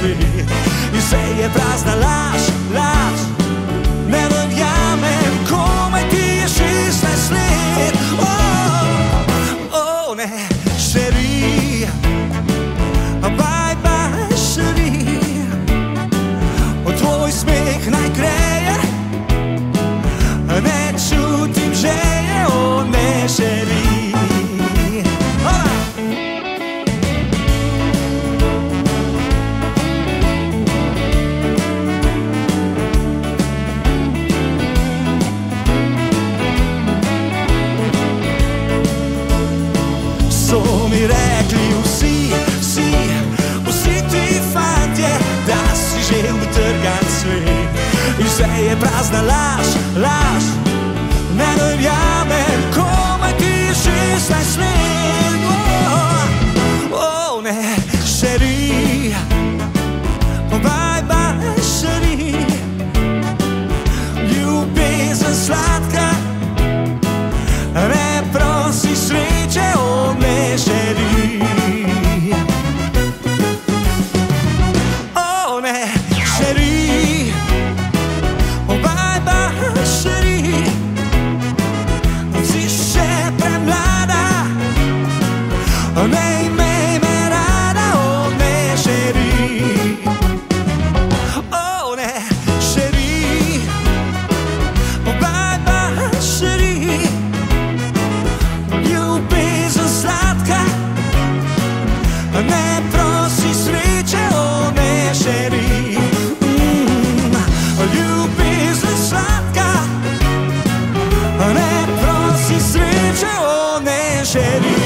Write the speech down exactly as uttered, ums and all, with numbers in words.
svi I vse je prazna laž, laž Ne verjamem, komaj ti je šestnajst let Oh ne, Cherie Bye bye, Cherie Tvoj smeh naj greje Ne čutim želje, oh ne, Cherie So mi rekli vsi, vsi, vsi ti fantje, da si že utrgan svet In vse je prazna laž, laž, ne verjamem, komaj ti je šestnajst let Oh ne, Cherie, bye bye, Cherie Ljubezen sladka, ne prosi sreče Oh ne, Cherie Oh bye bye, Cherie Si še premlada Ne imej me rada Oh ne, Cherie Oh ne, Cherie Oh bye bye, Cherie Ljubezen sladka Ne prosi sreče, oh ne, Cherie Ljubezen sladka Ne prosi sreče, oh ne, Cherie